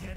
Get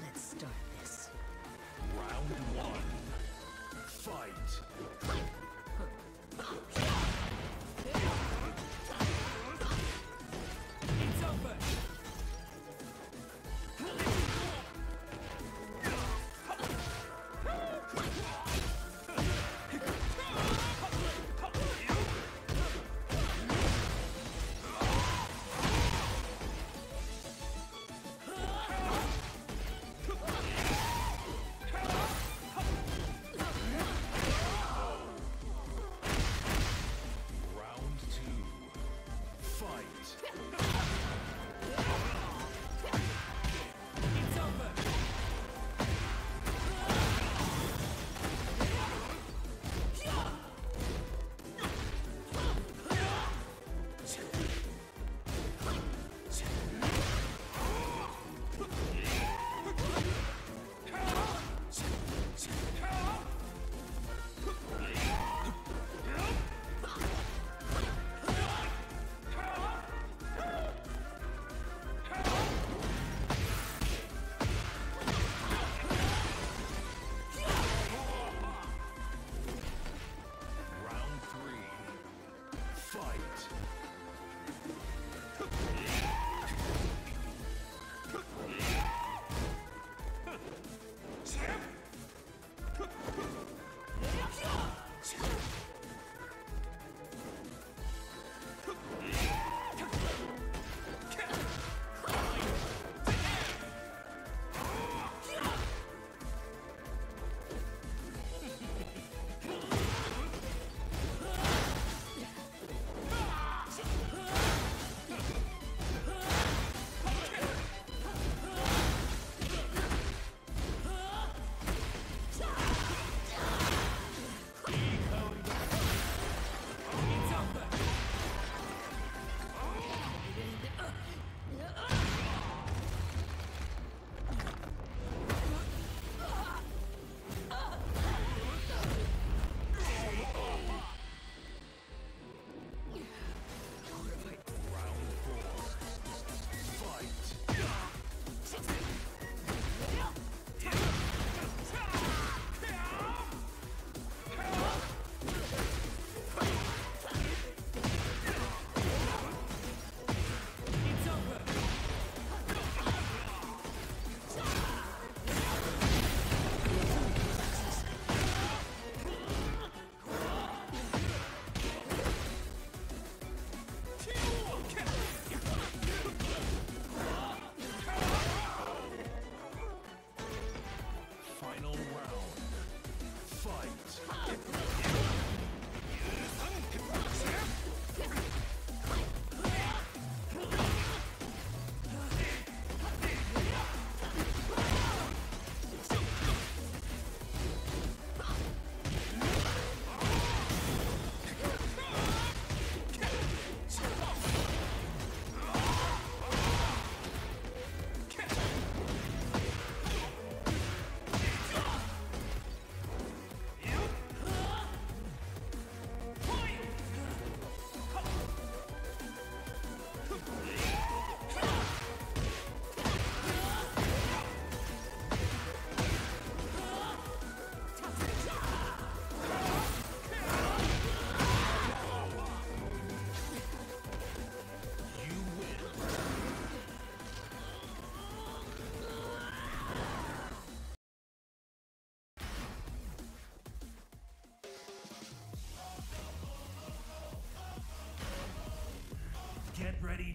Let's start this. Round one. Fight.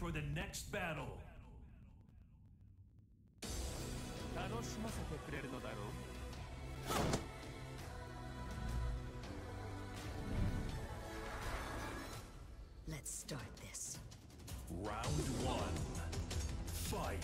for the next battle. Let's start this. Round one. Fight.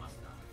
Master.